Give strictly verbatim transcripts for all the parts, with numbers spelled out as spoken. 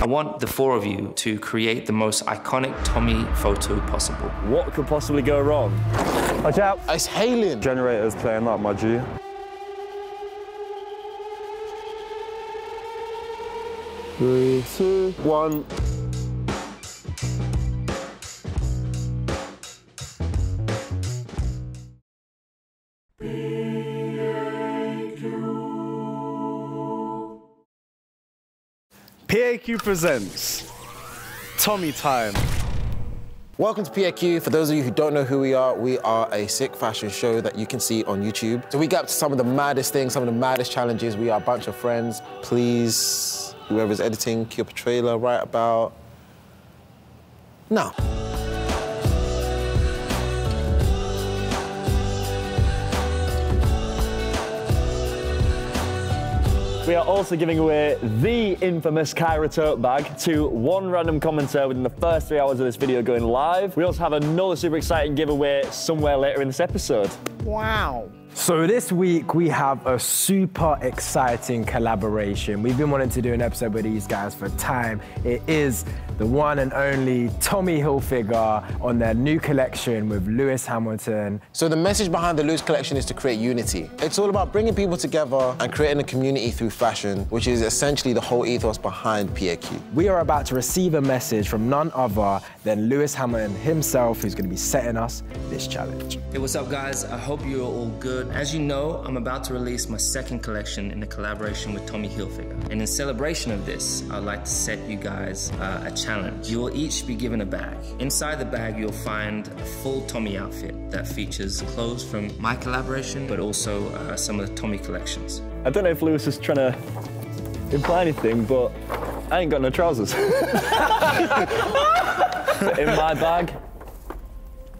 I want the four of you to create the most iconic Tommy photo possible. What could possibly go wrong? Watch out. It's hailing. Generator's playing up, my G. Three, two, one. P A Q presents Tommy Time. Welcome to P A Q. For those of you who don't know who we are, we are a sick fashion show that you can see on YouTube. So we get up to some of the maddest things, some of the maddest challenges. We are a bunch of friends. Please, whoever's editing, cue up a trailer right about now. We are also giving away the infamous Kyra tote bag to one random commenter within the first three hours of this video going live. We also have another super exciting giveaway somewhere later in this episode. Wow. So this week we have a super exciting collaboration. We've been wanting to do an episode with these guys for time. It is the one and only Tommy Hilfiger on their new collection with Lewis Hamilton. So the message behind the Lewis collection is to create unity. It's all about bringing people together and creating a community through fashion, which is essentially the whole ethos behind P A Q. We are about to receive a message from none other than Lewis Hamilton himself, who's going to be setting us this challenge. Hey, what's up, guys? I hope you're all good. As you know, I'm about to release my second collection in a collaboration with Tommy Hilfiger. And in celebration of this, I'd like to set you guys uh, a challenge. You will each be given a bag. Inside the bag, you'll find a full Tommy outfit that features clothes from my collaboration, but also uh, some of the Tommy collections. I don't know if Lewis is trying to imply anything, but I ain't got no trousers. In my bag,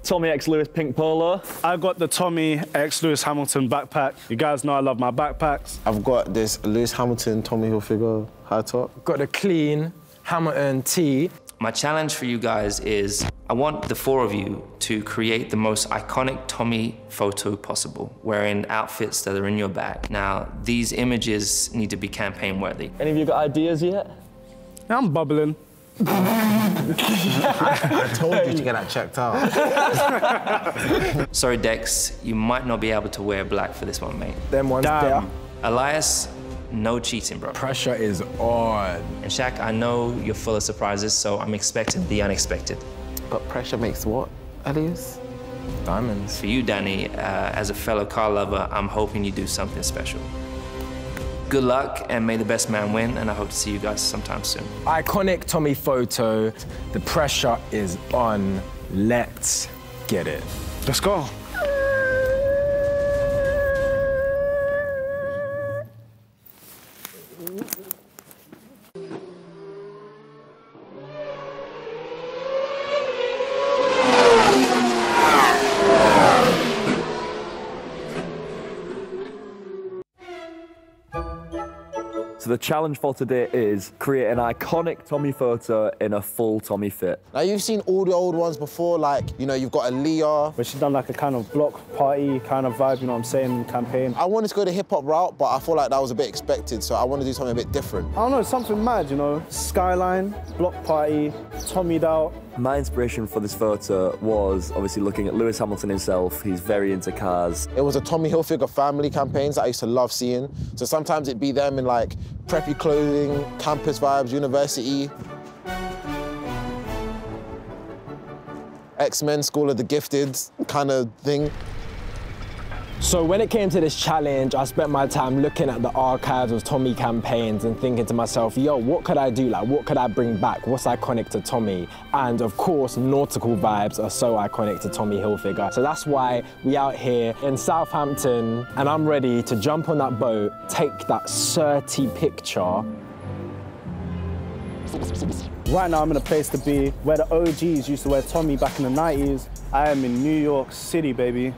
Tommy X Lewis pink polo. I've got the Tommy X Lewis Hamilton backpack. You guys know I love my backpacks. I've got this Lewis Hamilton Tommy Hilfiger high top. Got a clean Hamilton tee. My challenge for you guys is I want the four of you to create the most iconic Tommy photo possible, wearing outfits that are in your bag. Now, these images need to be campaign worthy. Any of you got ideas yet? I'm bubbling. I told you to get that checked out. Sorry, Dex, you might not be able to wear black for this one, mate. Them ones there. Elias, no cheating, bro. Pressure is on. And Shaq, I know you're full of surprises, so I'm expecting the unexpected. But pressure makes what, Elias? Diamonds. For you, Danny, uh, as a fellow car lover, I'm hoping you do something special. Good luck, and may the best man win, and I hope to see you guys sometime soon. Iconic Tommy photo. The pressure is on. Let's get it. Let's go. The challenge for today is create an iconic Tommy photo in a full Tommy fit. Now, you've seen all the old ones before, like, you know, you've got Aaliyah. But she's done like a kind of block party kind of vibe, you know what I'm saying, campaign. I wanted to go the hip-hop route, but I feel like that was a bit expected, so I want to do something a bit different. I don't know, something mad, you know? Skyline, block party, Tommied out. My inspiration for this photo was obviously looking at Lewis Hamilton himself. He's very into cars. It was a Tommy Hilfiger family campaigns that I used to love seeing. So sometimes it'd be them in like preppy clothing, campus vibes, university. X-Men, School of the Gifted kind of thing. So when it came to this challenge, I spent my time looking at the archives of Tommy campaigns and thinking to myself, yo, what could I do? Like, what could I bring back? What's iconic to Tommy? And of course, nautical vibes are so iconic to Tommy Hilfiger. So that's why we out here in Southampton, and I'm ready to jump on that boat, take that surty picture. Right now, I'm in a place to be where the O Gs used to wear Tommy back in the nineties. I am in New York City, baby.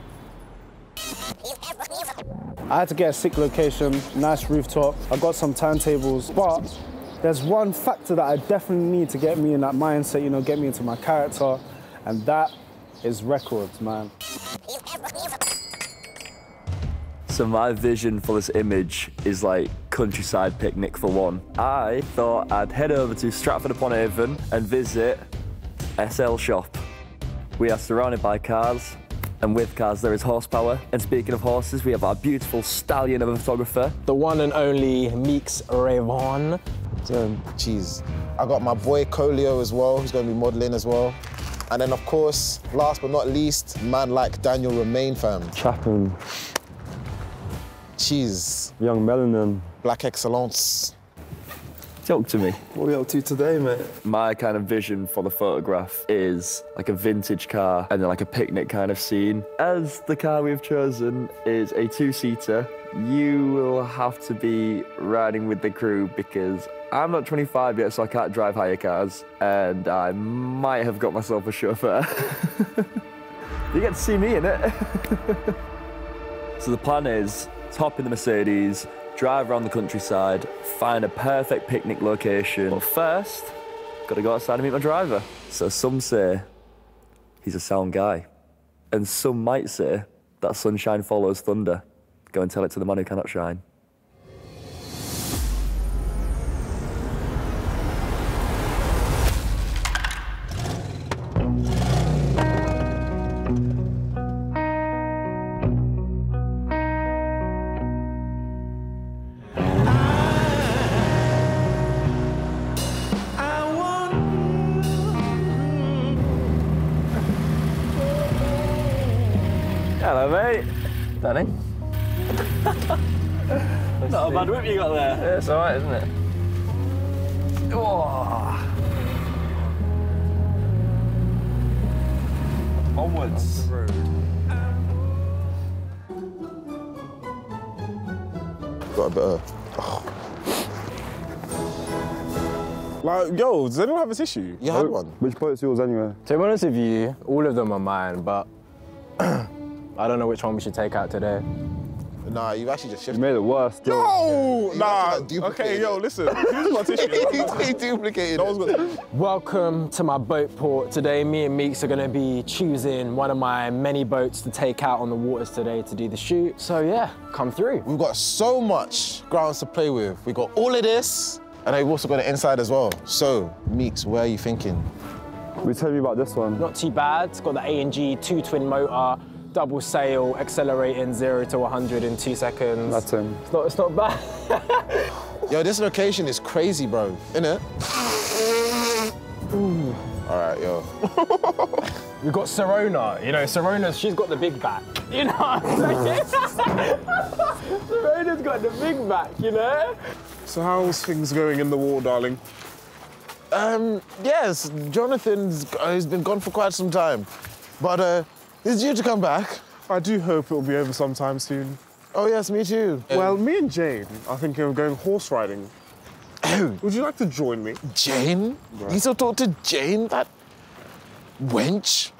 I had to get a sick location, nice rooftop. I got some timetables, but there's one factor that I definitely need to get me in that mindset, you know, get me into my character, and that is records, man. So my vision for this image is like countryside picnic for one. I thought I'd head over to Stratford-upon-Avon and visit S L Shop. We are surrounded by cars, and with cars there is horsepower. And speaking of horses, we have our beautiful stallion of a photographer, the one and only Meeks Rayvon. Um, geez. I got my boy Coolio as well, who's going to be modelling as well. And then, of course, last but not least, man like Daniel Romain, fam. Chapman. Cheese. Young melanin. Black excellence. Talk to me. What are we up to today, mate? My kind of vision for the photograph is like a vintage car and then like a picnic kind of scene. As the car we've chosen is a two-seater, you will have to be riding with the crew because I'm not twenty-five yet, so I can't drive hire cars, and I might have got myself a chauffeur. You get to see me in it. So the plan is to hop in the Mercedes, drive around the countryside, find a perfect picnic location. But first, gotta go outside and meet my driver. So some say he's a sound guy, and some might say that sunshine follows thunder. Go and tell it to the man who cannot shine. Hello, mate. Danny. Not a bad whip you got there. Yeah, it's all right, isn't it? Oh. Onwards. Got a bit of... Oh. Like, yo, does anyone have this issue? You had one. Which boat's yours anyway? To be honest with you, all of them are mine, but... I don't know which one we should take out today. Nah, you've actually just shifted. You made it worse. No! Nah, okay, yo, listen. Here's my tissue. He duplicated it. Welcome to my boat port. Today, me and Meeks are gonna be choosing one of my many boats to take out on the waters today to do the shoot. So yeah, come through. We've got so much grounds to play with. We've got all of this, and we've also got the inside as well. So, Meeks, where are you thinking? We tell you about this one. Not too bad. It's got the A and G two twin motor. Double sail, accelerating zero to one hundred in two seconds. That's him. It's not, it's not bad. Yo, this location is crazy, bro. Innit? Ooh. All right, yo. We've got Serona. You know, Serona, she's got the big back. You know what I'm saying? Serona's got the big back, you know? So how's things going in the war, darling? Um, yes, Jonathan's uh, he's been gone for quite some time. But, uh, he's due to come back. I do hope it'll be over sometime soon. Oh, yes, me too. Um, well, me and Jane, I think we're going horse riding. Would you like to join me? Jane? Right. You still talk to Jane, that wench?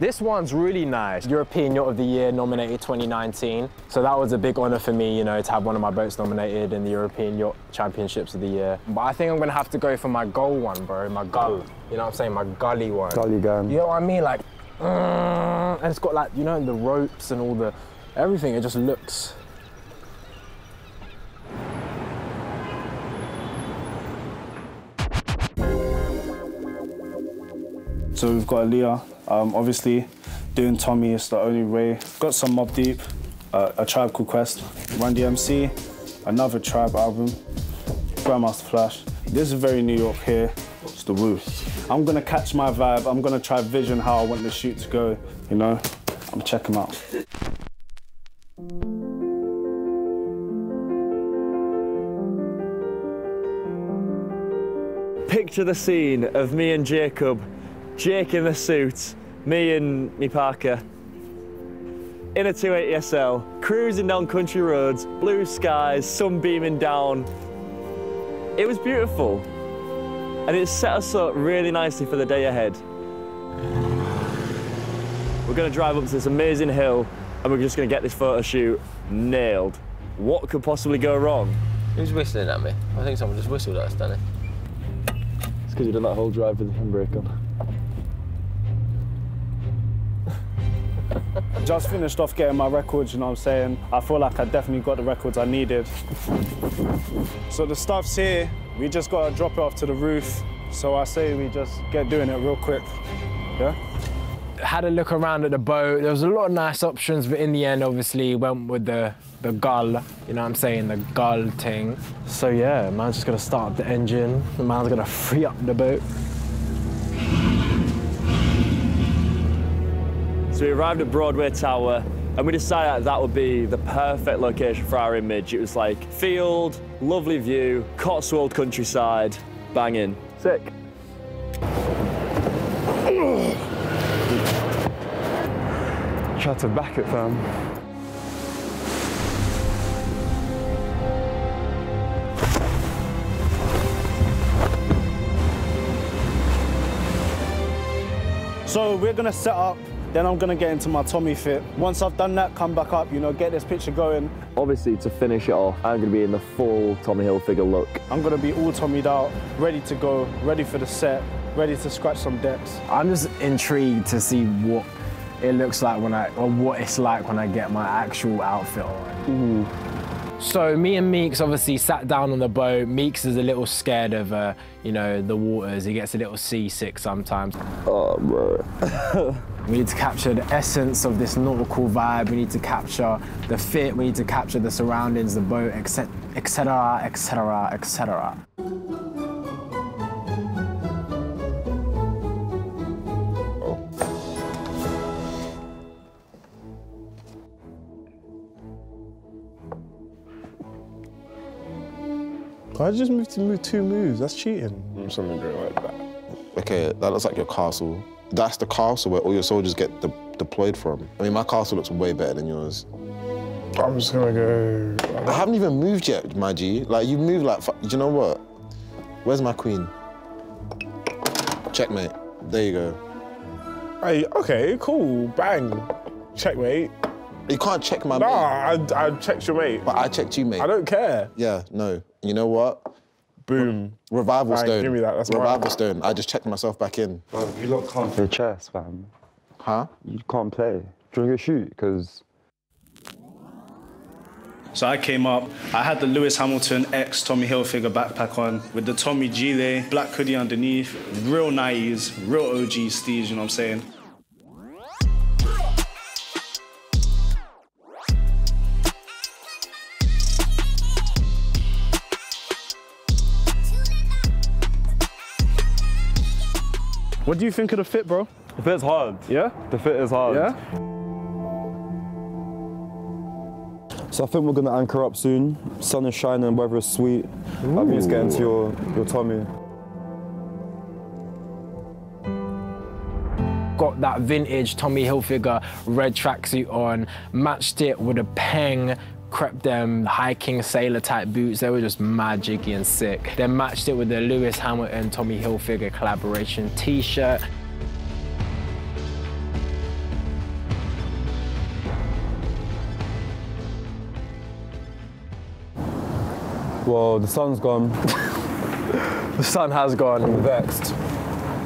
This one's really nice. European Yacht of the Year nominated twenty nineteen. So that was a big honor for me, you know, to have one of my boats nominated in the European Yacht Championships of the Year. But I think I'm gonna have to go for my goal one, bro. My gull. You know what I'm saying? My gully one. Gully gun. You know what I mean? Like, Uh, and it's got like, you know, the ropes and all the, everything, it just looks. So we've got Aaliyah, um, obviously, doing Tommy, it's the only way. Got some Mobb Deep, uh, A Tribe Called Quest, Run D M C, another Tribe album, Grandmaster Flash. This is very New York here. It's the woo. I'm gonna catch my vibe. I'm gonna try vision how I want the shoot to go. You know, I'm check them out. Picture the scene of me and Jacob, Jake in the suit, me and me Parker, in a two eighty S L, cruising down country roads, blue skies, sun beaming down. It was beautiful. And it set us up really nicely for the day ahead. We're gonna drive up to this amazing hill and we're just gonna get this photo shoot nailed. What could possibly go wrong? Who's whistling at me? I think someone just whistled at us, Danny. It's because you done that whole drive with the handbrake on. Just finished off getting my records, you know what I'm saying? I feel like I definitely got the records I needed. So the stuff's here. We just got to drop it off to the roof. So I say we just get doing it real quick, yeah? Had a look around at the boat. There was a lot of nice options, but in the end, obviously, went with the, the gull, you know what I'm saying, the gull thing. So yeah, man's just gonna start up the engine. The man's gonna free up the boat. So we arrived at Broadway Tower, and we decided that, that would be the perfect location for our image. It was like field, lovely view, Cotswold countryside, banging. Sick. Tried to back it, fam. So we're gonna set up, then I'm gonna get into my Tommy fit. Once I've done that, come back up, you know, get this picture going. Obviously, to finish it off, I'm gonna be in the full Tommy Hilfiger look. I'm gonna be all Tommied out, ready to go, ready for the set, ready to scratch some decks. I'm just intrigued to see what it looks like when I, or what it's like when I get my actual outfit on. Ooh. So me and Meeks obviously sat down on the boat. Meeks is a little scared of, uh, you know, the waters. He gets a little seasick sometimes. Oh, bro. We need to capture the essence of this nautical vibe. We need to capture the fit. We need to capture the surroundings, the boat, et cetera, et cetera, et cetera, et cetera. Why did you just move to move two moves? That's cheating. Mm, something great like that. Okay, that looks like your castle. That's the castle where all your soldiers get de deployed from. I mean, my castle looks way better than yours. I'm just gonna go. I haven't even moved yet, my G. Like, you move like, do you know what? Where's my queen? Checkmate. There you go. Hey, okay, cool. Bang. Checkmate. You can't check my mate. Nah, I, I checked your mate. But I checked you, mate. I don't care. Yeah, no. You know what? Boom. Revival right, stone. Give me that. That's Revival right. stone. I just checked myself back in. Bro, you lot can't play chess, fam. Huh? You can't play. Drink a shoot, because... So I came up, I had the Lewis Hamilton X Tommy Hilfiger backpack on with the Tommy gilet, black hoodie underneath, real nineties, real O G steez, you know what I'm saying? What do you think of the fit, bro? The fit's hard. Yeah? The fit is hard. Yeah? So I think we're going to anchor up soon. Sun is shining, weather is sweet. Ooh. I think it's getting to your, your tummy. Got that vintage Tommy Hilfiger red tracksuit on, matched it with a peng, crept them hiking sailor type boots. They were just mad jiggy and sick. Then matched it with the Lewis Hamilton Tommy Hilfiger collaboration t-shirt. Well, the sun's gone. The sun has gone. I'm vexed,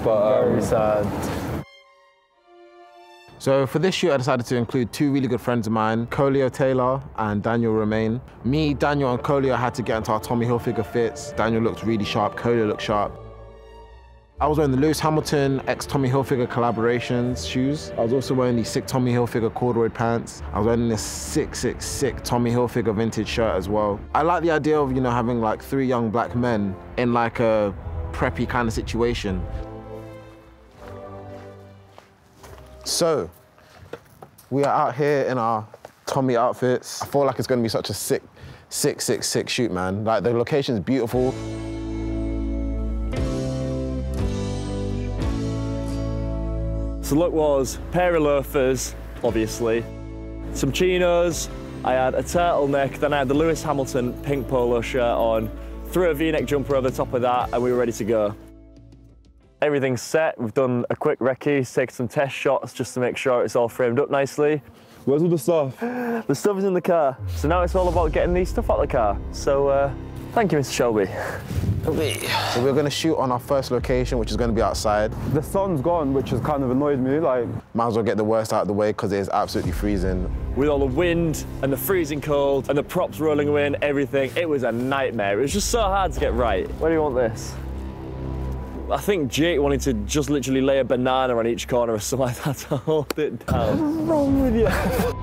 but very um, sad. So for this shoot, I decided to include two really good friends of mine, Kholeone Taylor and Daniel Romain. Me, Daniel, and Kholeone had to get into our Tommy Hilfiger fits. Daniel looked really sharp, Kholeone looked sharp. I was wearing the Lewis Hamilton ex Tommy Hilfiger collaborations shoes. I was also wearing these sick Tommy Hilfiger corduroy pants. I was wearing this sick, sick, sick Tommy Hilfiger vintage shirt as well. I like the idea of, you know, having like three young black men in like a preppy kind of situation. So, we are out here in our Tommy outfits. I feel like it's gonna be such a sick, sick, sick, sick shoot, man. Like, the location's beautiful. So look was a pair of loafers, obviously, some chinos, I had a turtleneck, then I had the Lewis Hamilton pink polo shirt on, threw a V-neck jumper over the top of that, and we were ready to go. Everything's set, we've done a quick recce, take some test shots just to make sure it's all framed up nicely. Where's all the stuff? The stuff is in the car. So now it's all about getting the stuff out of the car. So uh, Thank you, Mister Shelby. So we're going to shoot on our first location, which is going to be outside. The sun's gone, which has kind of annoyed me. Like, might as well get the worst out of the way because it is absolutely freezing. With all the wind and the freezing cold and the props rolling away and everything, it was a nightmare. It was just so hard to get right. Where do you want this? I think Jake wanted to just literally lay a banana on each corner or something like that to hold it down. What's wrong with you?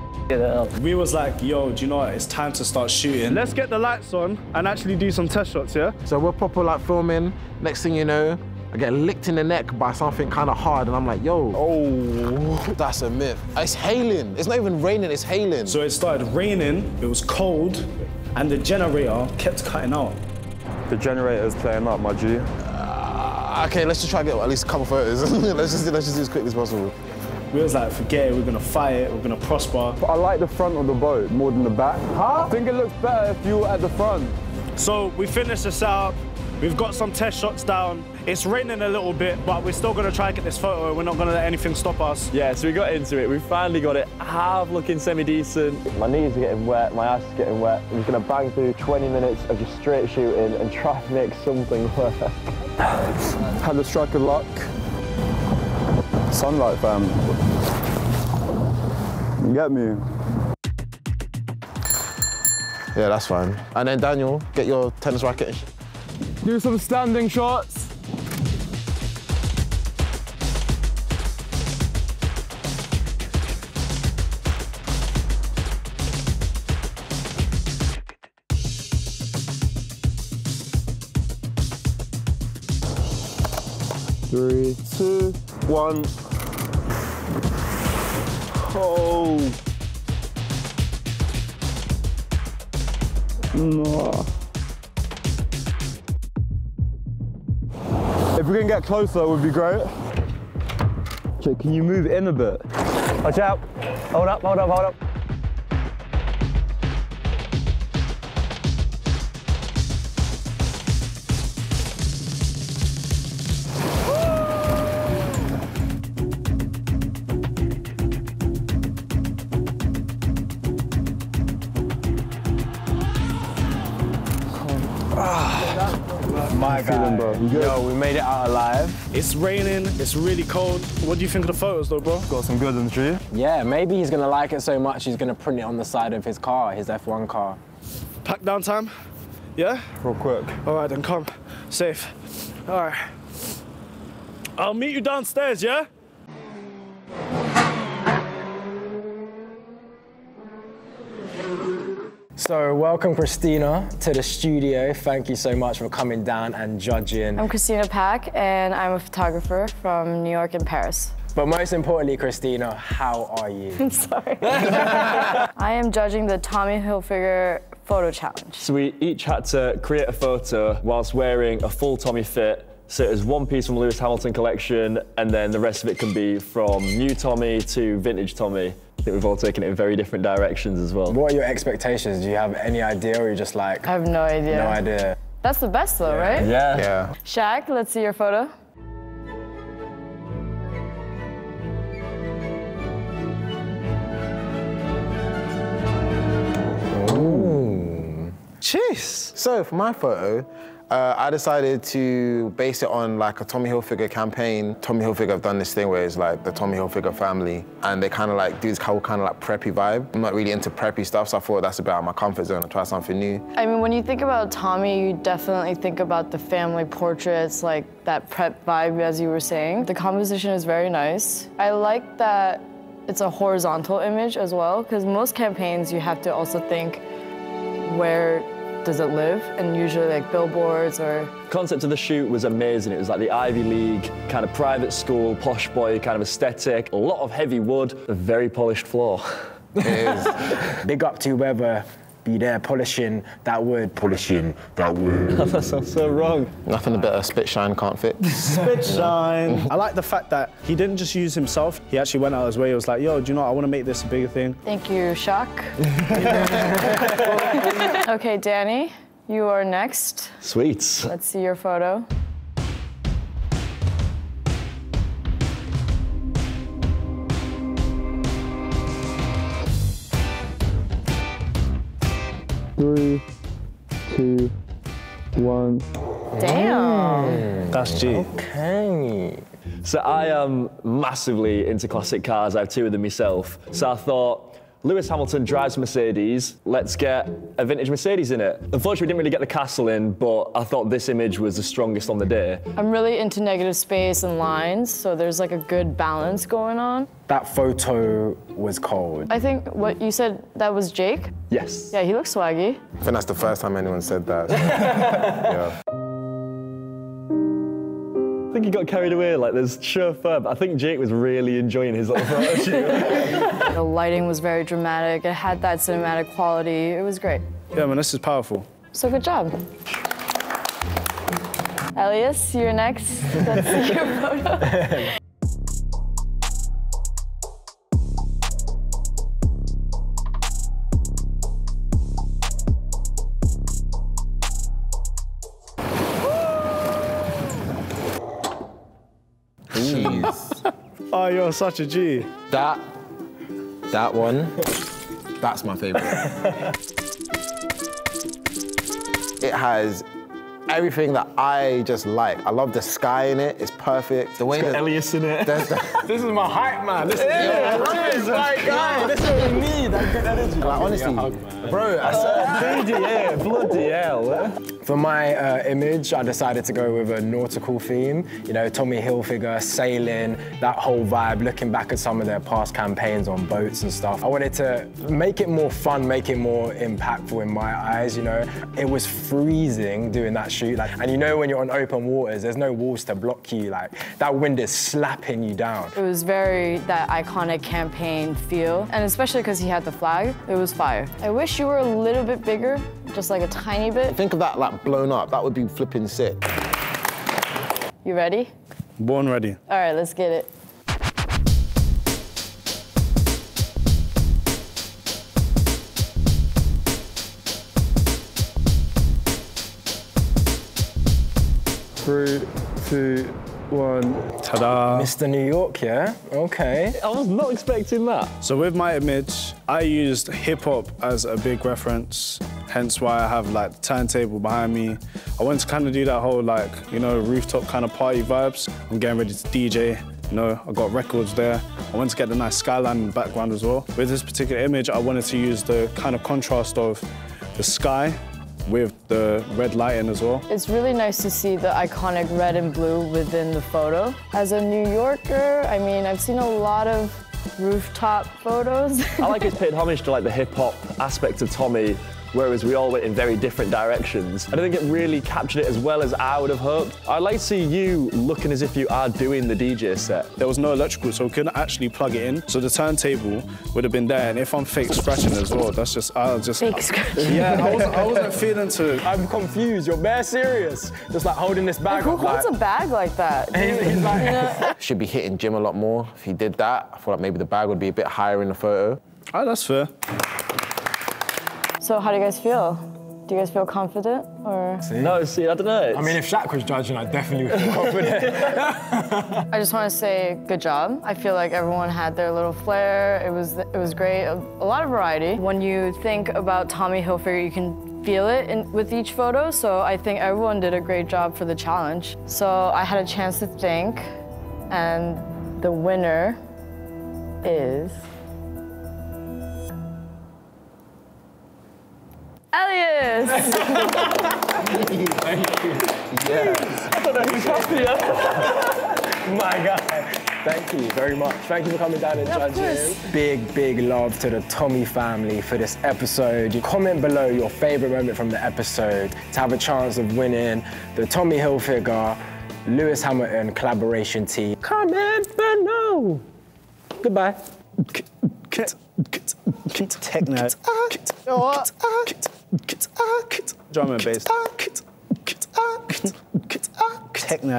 We was like, yo, do you know what? It's time to start shooting. Let's get the lights on and actually do some test shots, yeah? So we're proper like filming. Next thing you know, I get licked in the neck by something kind of hard and I'm like, yo. Oh, that's a myth. It's hailing. It's not even raining, it's hailing. So it started raining, it was cold, and the generator kept cutting out. The generator is playing up, my G. Uh, okay, let's just try to get at least a couple photos. let's, just, let's just do as quick as possible. We was like, forget it, we're gonna fight it, we're gonna prosper. But I like the front of the boat more than the back. Huh? I think it looks better if you were at the front. So we finished the setup, we've got some test shots down. It's raining a little bit, but we're still gonna try and get this photo. We're not gonna let anything stop us. Yeah, so we got into it. We finally got it half looking semi-decent. My knees are getting wet, my ass is getting wet. We're gonna bang through twenty minutes of just straight shooting and try to make something work. Had a stroke of luck. Sunlight, fam. You get me? Yeah, that's fine. And then Daniel, get your tennis racket. Do some standing shots. Three, two, one. Oh. If we can get closer, it would be great. So can you move in a bit? Watch out. Hold up, hold up, hold up. Yo, we made it out alive. It's raining, it's really cold. What do you think of the photos though, bro? Got some good ones, Drew. Yeah, maybe he's gonna like it so much he's gonna print it on the side of his car, his F one car. Pack down time? Yeah? Real quick. All right, then come. Safe. All right. I'll meet you downstairs, yeah? So welcome, Christina, to the studio. Thank you so much for coming down and judging. I'm Christina Pack, and I'm a photographer from New York and Paris. But most importantly, Christina, how are you? I'm sorry. I am judging the Tommy Hilfiger photo challenge. So we each had to create a photo whilst wearing a full Tommy fit. So it was one piece from the Lewis Hamilton collection, and then the rest of it can be from new Tommy to vintage Tommy. I think we've all taken it in very different directions as well. What are your expectations? Do you have any idea, or are you just like... I have no idea. No idea. That's the best though, yeah. Right? Yeah. Yeah. Shaq, let's see your photo. Ooh. Jeez. So for my photo, Uh, I decided to base it on like a Tommy Hilfiger campaign. Tommy Hilfiger have done this thing where it's like the Tommy Hilfiger family, and they kind of like do this whole kind of like preppy vibe. I'm not really into preppy stuff, so I thought that's a bit out of my comfort zone to try something new. I mean, when you think about Tommy, you definitely think about the family portraits, like that prep vibe, as you were saying. The composition is very nice. I like that it's a horizontal image as well, because most campaigns you have to also think where does it live, and usually like billboards or... The concept of the shoot was amazing. It was like the Ivy League, kind of private school, posh boy kind of aesthetic. A lot of heavy wood, a very polished floor. It is. Big up to whoever be there polishing that wood. Polishing that wood. That sounds so wrong. Nothing a bit of spit shine can't fit. Spit shine. I like the fact that he didn't just use himself, he actually went out his way. He was like, yo, do you know what? I want to make this a bigger thing. Thank you, Shaq. Okay, Danny, you are next. Sweet. Let's see your photo. Three, two, one. Damn. That's G. Okay. So I am massively into classic cars. I have two of them myself. So I thought, Lewis Hamilton drives Mercedes, let's get a vintage Mercedes in it. Unfortunately, we didn't really get the castle in, but I thought this image was the strongest on the day. I'm really into negative space and lines, so there's like a good balance going on. That photo was cold. I think what you said, that was Jake? Yes. Yeah, he looks swaggy. I think that's the first time anyone said that. Yeah. I think he got carried away, like there's chauffeur, but I think Jake was really enjoying his little photo shoot. The lighting was very dramatic, it had that cinematic quality, it was great. Yeah, man, this is powerful. So good job. Elias, you're next. That's your photo. Oh, you're such a G. That, that one, that's my favorite. It has everything that I just like. I love the sky in it, it's perfect. The way it's got the, Elias in it. The, this is my hype, man. This is, yeah, this is my guy. This is what we need. That, that is, like, honestly, hug, bro, I said, bloody hell, bloody hell. For my uh, image, I decided to go with a nautical theme. You know, Tommy Hilfiger, sailing, that whole vibe, looking back at some of their past campaigns on boats and stuff. I wanted to make it more fun, make it more impactful in my eyes, you know. It was freezing doing that shoot. Like, and you know when you're on open waters, there's no walls to block you. Like, that wind is slapping you down. It was very that iconic campaign feel. And especially because he had the flag, it was fire. I wish you were a little bit bigger, just like a tiny bit. Think of that, like, blown up. That would be flipping sick. You ready? Born ready. All right, let's get it. Three, two, one. Ta-da. Mister New York, yeah? Okay. I was not expecting that. So with my image, I used hip-hop as a big reference. Hence why I have like the turntable behind me. I wanted to kind of do that whole like, you know, rooftop kind of party vibes. I'm getting ready to D J, you know, I got records there. I wanted to get the nice skyline in the background as well. With this particular image, I wanted to use the kind of contrast of the sky with the red lighting as well. It's really nice to see the iconic red and blue within the photo. As a New Yorker, I mean, I've seen a lot of rooftop photos. I like it's paid homage to like the hip hop aspect of Tommy, whereas we all went in very different directions. And I think it really captured it as well as I would have hoped. I'd like to see you looking as if you are doing the D J set. There was no electrical, so we couldn't actually plug it in. So the turntable would have been there, and if I'm fake scratching as well, that's just, I'll just... Fake scratching? Yeah, I wasn't, I wasn't feeling too... I'm confused, you're bare serious. Just like holding this bag like, who up, holds like... a bag like that? He's like... Yeah. Should be hitting Jim a lot more. If he did that, I feel like maybe the bag would be a bit higher in the photo. Oh, that's fair. So how do you guys feel? Do you guys feel confident or? See? No, see, I don't know. It's... I mean, if Shaq was judging, I definitely would feel confident. I just want to say good job. I feel like everyone had their little flair. It was, it was great, a, a lot of variety. When you think about Tommy Hilfiger, you can feel it in, with each photo. So I think everyone did a great job for the challenge. So I had a chance to think, and the winner is... Elias! Thank you. Yeah. I don't know who's happier. My guy. Thank you very much. Thank you for coming down and judging. Big, big love to the Tommy family for this episode. Comment below your favourite moment from the episode to have a chance of winning the Tommy Hilfiger, Lewis Hamilton collaboration tee. Comment below. Goodbye. Techno. Drum and bass. Techno.